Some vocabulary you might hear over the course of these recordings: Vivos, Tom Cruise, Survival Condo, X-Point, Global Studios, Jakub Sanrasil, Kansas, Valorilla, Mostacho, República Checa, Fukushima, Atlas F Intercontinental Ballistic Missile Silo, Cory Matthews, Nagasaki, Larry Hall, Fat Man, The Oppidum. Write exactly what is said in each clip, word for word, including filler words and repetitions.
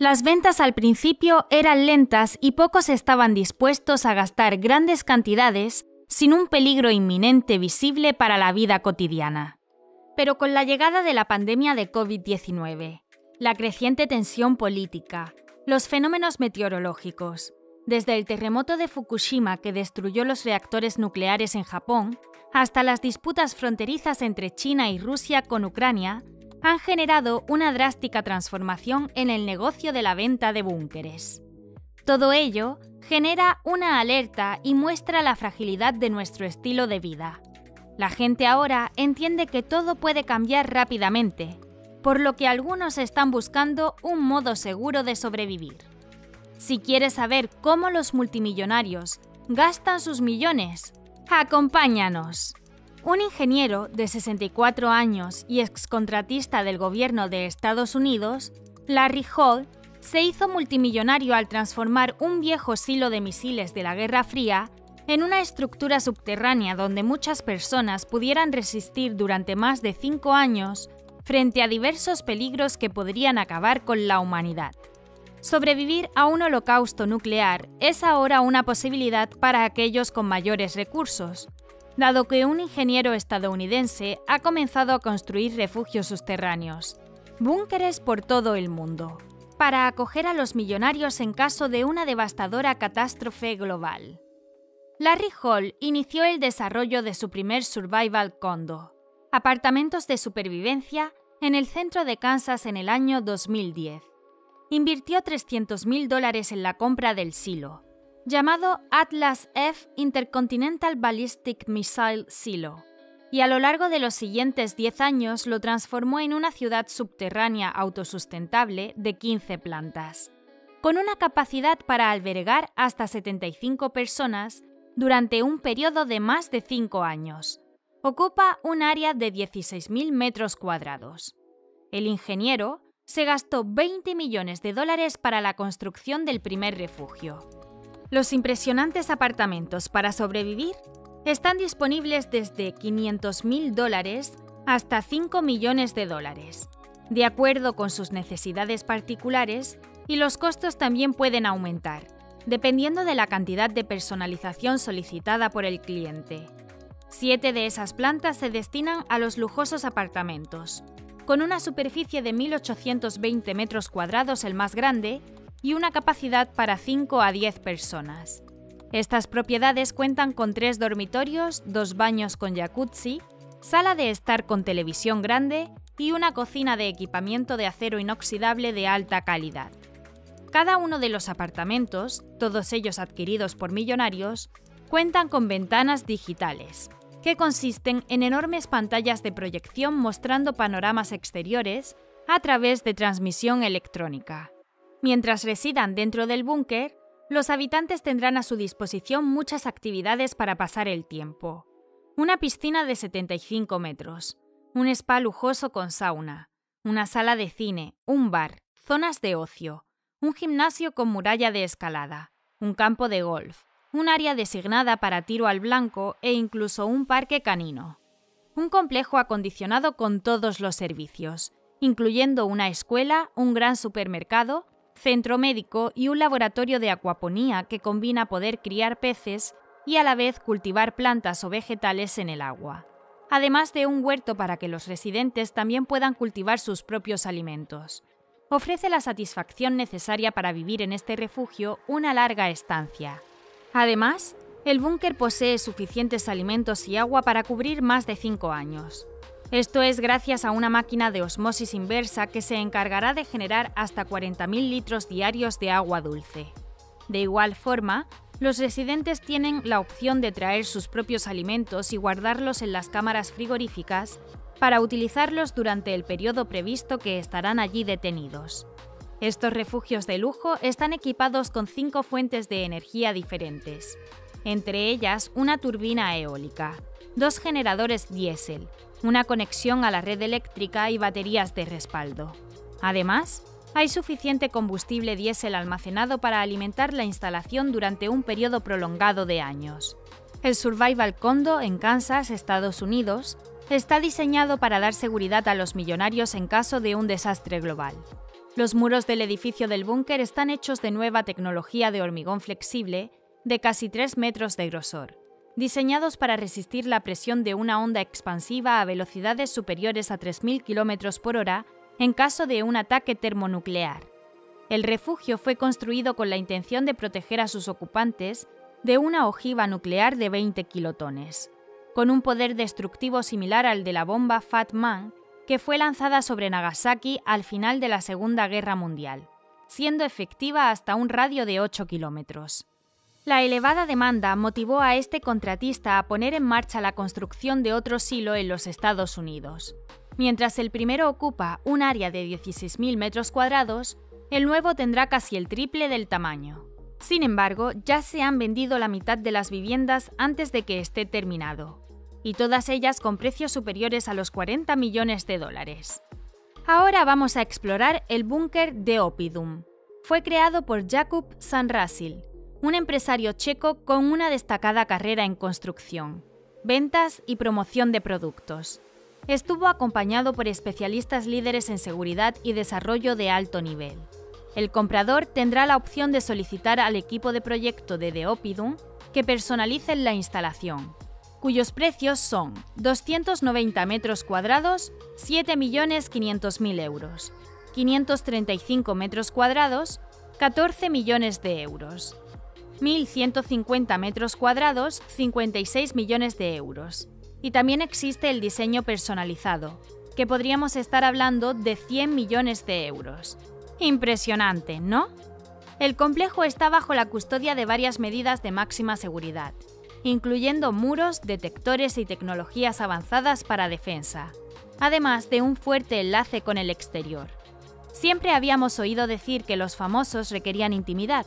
Las ventas al principio eran lentas y pocos estaban dispuestos a gastar grandes cantidades sin un peligro inminente visible para la vida cotidiana. Pero con la llegada de la pandemia de COVID diecinueve, la creciente tensión política, los fenómenos meteorológicos, desde el terremoto de Fukushima que destruyó los reactores nucleares en Japón, hasta las disputas fronterizas entre China y Rusia con Ucrania, han generado una drástica transformación en el negocio de la venta de búnkeres. Todo ello genera una alerta y muestra la fragilidad de nuestro estilo de vida. La gente ahora entiende que todo puede cambiar rápidamente, por lo que algunos están buscando un modo seguro de sobrevivir. Si quieres saber cómo los multimillonarios gastan sus millones, ¡acompáñanos! Un ingeniero de sesenta y cuatro años y excontratista del gobierno de Estados Unidos, Larry Hall, se hizo multimillonario al transformar un viejo silo de misiles de la Guerra Fría en una estructura subterránea donde muchas personas pudieran resistir durante más de cinco años frente a diversos peligros que podrían acabar con la humanidad. Sobrevivir a un holocausto nuclear es ahora una posibilidad para aquellos con mayores recursos, dado que un ingeniero estadounidense ha comenzado a construir refugios subterráneos, búnkeres por todo el mundo, para acoger a los millonarios en caso de una devastadora catástrofe global. Larry Hall inició el desarrollo de su primer Survival Condo, apartamentos de supervivencia, en el centro de Kansas en el año dos mil diez. Invirtió trescientos mil dólares en la compra del silo, llamado Atlas F Intercontinental Ballistic Missile Silo, y a lo largo de los siguientes diez años lo transformó en una ciudad subterránea autosustentable de quince plantas, con una capacidad para albergar hasta setenta y cinco personas durante un periodo de más de cinco años. Ocupa un área de dieciséis mil metros cuadrados. El ingeniero se gastó veinte millones de dólares para la construcción del primer refugio. Los impresionantes apartamentos para sobrevivir están disponibles desde quinientos mil dólares hasta cinco millones de dólares, de acuerdo con sus necesidades particulares, y los costos también pueden aumentar, dependiendo de la cantidad de personalización solicitada por el cliente. Siete de esas plantas se destinan a los lujosos apartamentos, con una superficie de mil ochocientos veinte metros cuadrados el más grande, y una capacidad para cinco a diez personas. Estas propiedades cuentan con tres dormitorios, dos baños con jacuzzi, sala de estar con televisión grande y una cocina de equipamiento de acero inoxidable de alta calidad. Cada uno de los apartamentos, todos ellos adquiridos por millonarios, cuentan con ventanas digitales, que consisten en enormes pantallas de proyección mostrando panoramas exteriores a través de transmisión electrónica. Mientras residan dentro del búnker, los habitantes tendrán a su disposición muchas actividades para pasar el tiempo. Una piscina de setenta y cinco metros, un spa lujoso con sauna, una sala de cine, un bar, zonas de ocio, un gimnasio con muralla de escalada, un campo de golf, un área designada para tiro al blanco e incluso un parque canino. Un complejo acondicionado con todos los servicios, incluyendo una escuela, un gran supermercado, centro médico y un laboratorio de acuaponía que combina poder criar peces y a la vez cultivar plantas o vegetales en el agua, además de un huerto para que los residentes también puedan cultivar sus propios alimentos. Ofrece la satisfacción necesaria para vivir en este refugio una larga estancia. Además, el búnker posee suficientes alimentos y agua para cubrir más de cinco años. Esto es gracias a una máquina de osmosis inversa que se encargará de generar hasta cuarenta mil litros diarios de agua dulce. De igual forma, los residentes tienen la opción de traer sus propios alimentos y guardarlos en las cámaras frigoríficas para utilizarlos durante el periodo previsto que estarán allí detenidos. Estos refugios de lujo están equipados con cinco fuentes de energía diferentes, entre ellas una turbina eólica, dos generadores diésel, una conexión a la red eléctrica y baterías de respaldo. Además, hay suficiente combustible diésel almacenado para alimentar la instalación durante un periodo prolongado de años. El Survival Condo en Kansas, Estados Unidos, está diseñado para dar seguridad a los millonarios en caso de un desastre global. Los muros del edificio del búnker están hechos de nueva tecnología de hormigón flexible de casi tres metros de grosor, diseñados para resistir la presión de una onda expansiva a velocidades superiores a tres mil kilómetros por hora en caso de un ataque termonuclear. El refugio fue construido con la intención de proteger a sus ocupantes de una ojiva nuclear de veinte kilotones, con un poder destructivo similar al de la bomba Fat Man, que fue lanzada sobre Nagasaki al final de la Segunda Guerra Mundial, siendo efectiva hasta un radio de ocho kilómetros. La elevada demanda motivó a este contratista a poner en marcha la construcción de otro silo en los Estados Unidos. Mientras el primero ocupa un área de dieciséis mil metros cuadrados, el nuevo tendrá casi el triple del tamaño. Sin embargo, ya se han vendido la mitad de las viviendas antes de que esté terminado, y todas ellas con precios superiores a los cuarenta millones de dólares. Ahora vamos a explorar el búnker The Oppidum. Fue creado por Jakub Sanrasil, un empresario checo con una destacada carrera en construcción, ventas y promoción de productos. Estuvo acompañado por especialistas líderes en seguridad y desarrollo de alto nivel. El comprador tendrá la opción de solicitar al equipo de proyecto de The Oppidum que personalicen la instalación, cuyos precios son doscientos noventa metros cuadrados, siete millones quinientos mil euros, quinientos treinta y cinco metros cuadrados, catorce millones de euros, mil ciento cincuenta metros cuadrados, cincuenta y seis millones de euros. Y también existe el diseño personalizado, que podríamos estar hablando de cien millones de euros. Impresionante, ¿no? El complejo está bajo la custodia de varias medidas de máxima seguridad, incluyendo muros, detectores y tecnologías avanzadas para defensa, además de un fuerte enlace con el exterior. Siempre habíamos oído decir que los famosos requerían intimidad,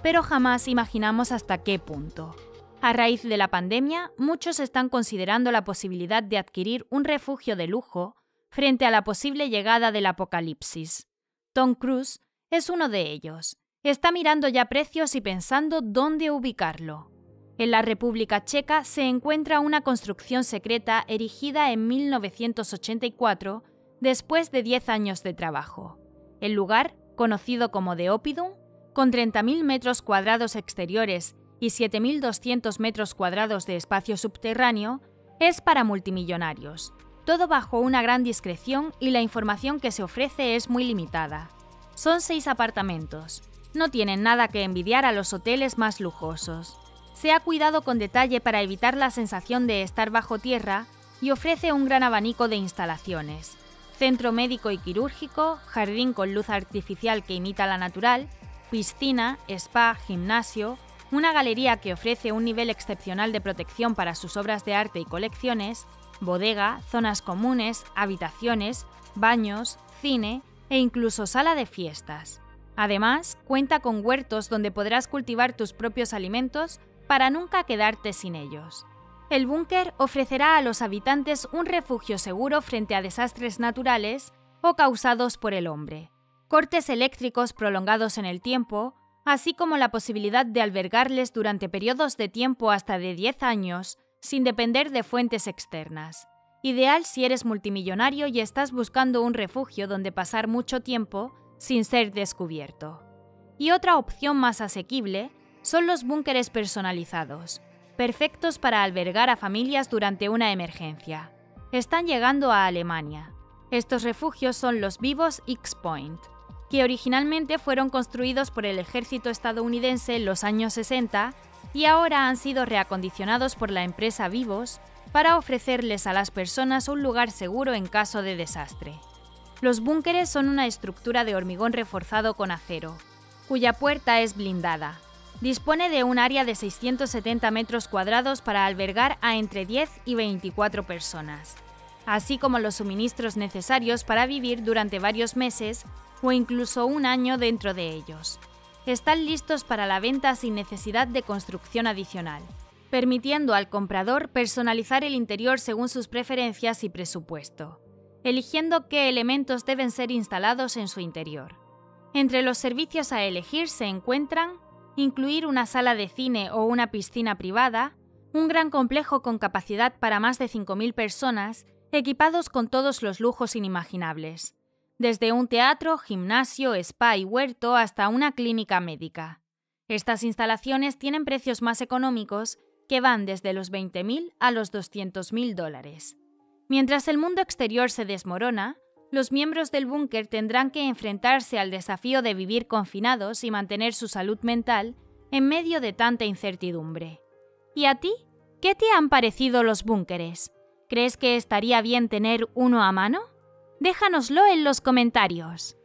pero jamás imaginamos hasta qué punto. A raíz de la pandemia, muchos están considerando la posibilidad de adquirir un refugio de lujo frente a la posible llegada del apocalipsis. Tom Cruise es uno de ellos. Está mirando ya precios y pensando dónde ubicarlo. En la República Checa se encuentra una construcción secreta erigida en mil novecientos ochenta y cuatro después de diez años de trabajo. El lugar, conocido como The Oppidum, con treinta mil metros cuadrados exteriores y siete mil doscientos metros cuadrados de espacio subterráneo, es para multimillonarios, todo bajo una gran discreción y la información que se ofrece es muy limitada. Son seis apartamentos, no tienen nada que envidiar a los hoteles más lujosos. Se ha cuidado con detalle para evitar la sensación de estar bajo tierra y ofrece un gran abanico de instalaciones: centro médico y quirúrgico, jardín con luz artificial que imita la natural, piscina, spa, gimnasio, una galería que ofrece un nivel excepcional de protección para sus obras de arte y colecciones, bodega, zonas comunes, habitaciones, baños, cine e incluso sala de fiestas. Además, cuenta con huertos donde podrás cultivar tus propios alimentos para nunca quedarte sin ellos. El búnker ofrecerá a los habitantes un refugio seguro frente a desastres naturales o causados por el hombre, cortes eléctricos prolongados en el tiempo, así como la posibilidad de albergarles durante periodos de tiempo hasta de diez años, sin depender de fuentes externas. Ideal si eres multimillonario y estás buscando un refugio donde pasar mucho tiempo sin ser descubierto. Y otra opción más asequible son los búnkeres personalizados, perfectos para albergar a familias durante una emergencia. Están llegando a Alemania. Estos refugios son los Vivos X-Point, que originalmente fueron construidos por el ejército estadounidense en los años sesenta y ahora han sido reacondicionados por la empresa Vivos para ofrecerles a las personas un lugar seguro en caso de desastre. Los búnkeres son una estructura de hormigón reforzado con acero, cuya puerta es blindada. Dispone de un área de seiscientos setenta metros cuadrados para albergar a entre diez y veinticuatro personas, así como los suministros necesarios para vivir durante varios meses o incluso un año dentro de ellos. Están listos para la venta sin necesidad de construcción adicional, permitiendo al comprador personalizar el interior según sus preferencias y presupuesto, eligiendo qué elementos deben ser instalados en su interior. Entre los servicios a elegir se encuentran incluir una sala de cine o una piscina privada, un gran complejo con capacidad para más de cinco mil personas, equipados con todos los lujos inimaginables, desde un teatro, gimnasio, spa y huerto hasta una clínica médica. Estas instalaciones tienen precios más económicos que van desde los veinte mil a los doscientos mil dólares. Mientras el mundo exterior se desmorona, los miembros del búnker tendrán que enfrentarse al desafío de vivir confinados y mantener su salud mental en medio de tanta incertidumbre. ¿Y a ti? ¿Qué te han parecido los búnkeres? ¿Crees que estaría bien tener uno a mano? Déjanoslo en los comentarios.